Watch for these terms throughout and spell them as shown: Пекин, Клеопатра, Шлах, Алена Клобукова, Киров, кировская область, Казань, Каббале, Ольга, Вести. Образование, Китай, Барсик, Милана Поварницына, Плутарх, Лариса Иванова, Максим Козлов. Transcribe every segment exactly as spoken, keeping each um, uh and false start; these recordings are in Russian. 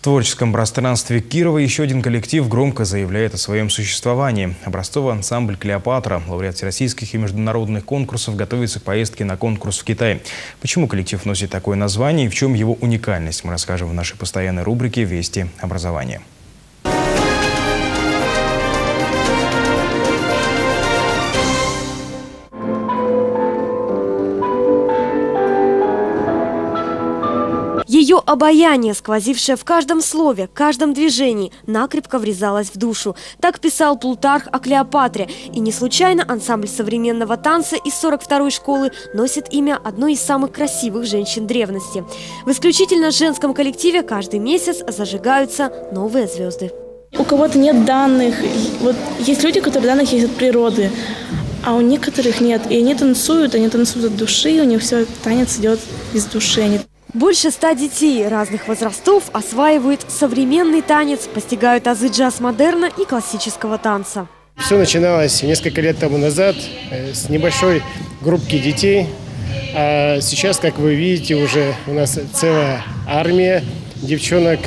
В творческом пространстве Кирова еще один коллектив громко заявляет о своем существовании. Образцовый ансамбль «Клеопатра», лауреат всероссийских и международных конкурсов, готовится к поездке на конкурс в Китай. Почему коллектив носит такое название и в чем его уникальность, мы расскажем в нашей постоянной рубрике «Вести образования». Ее обаяние, сквозившее в каждом слове, каждом движении, накрепко врезалось в душу. Так писал Плутарх о Клеопатре. И не случайно ансамбль современного танца из сорок второй школы носит имя одной из самых красивых женщин древности. В исключительно женском коллективе каждый месяц зажигаются новые звезды. У кого-то нет данных. Вот есть люди, у которых данных есть от природы, а у некоторых нет. И они танцуют, они танцуют от души, у них все танец идет из души. Они... Больше ста детей разных возрастов осваивают современный танец, постигают азы джаз-модерна и классического танца. Все начиналось несколько лет тому назад с небольшой группки детей. А сейчас, как вы видите, уже у нас целая армия девчонок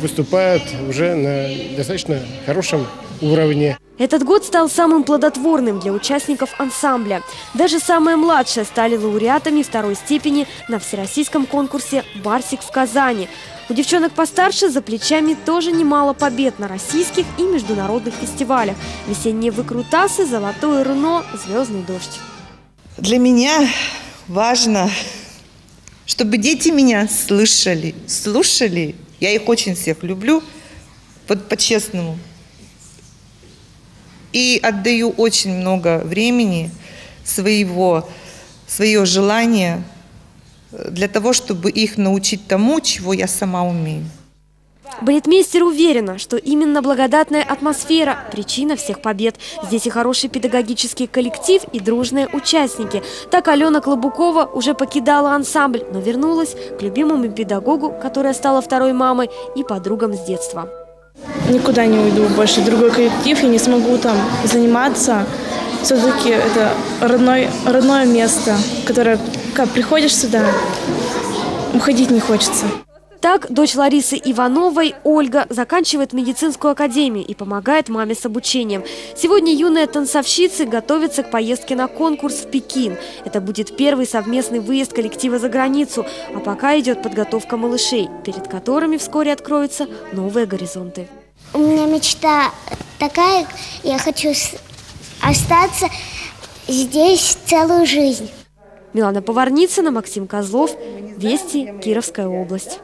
выступают уже на достаточно хорошем уровне. Этот год стал самым плодотворным для участников ансамбля. Даже самые младшие стали лауреатами второй степени на всероссийском конкурсе «Барсик» в Казани. У девчонок постарше за плечами тоже немало побед на российских и международных фестивалях. Весенние выкрутасы, золотое руно, звездный дождь. Для меня важно, чтобы дети меня слышали, слушали. Я их очень всех люблю, вот по-честному. И отдаю очень много времени, своего, свое желание для того, чтобы их научить тому, чего я сама умею. Балетмейстер уверена, что именно благодатная атмосфера – причина всех побед. Здесь и хороший педагогический коллектив, и дружные участники. Так Алена Клобукова уже покидала ансамбль, но вернулась к любимому педагогу, которая стала второй мамой, и подругам с детства. Никуда не уйду больше, другой коллектив, я не смогу там заниматься. Все-таки это родной, родное место, которое, как приходишь сюда, уходить не хочется. Так дочь Ларисы Ивановой, Ольга, заканчивает медицинскую академию и помогает маме с обучением. Сегодня юные танцовщицы готовятся к поездке на конкурс в Пекин. Это будет первый совместный выезд коллектива за границу. А пока идет подготовка малышей, перед которыми вскоре откроются новые горизонты. У меня мечта такая, я хочу остаться здесь целую жизнь. Милана Поварницына, Максим Козлов, «Вести», Кировская область.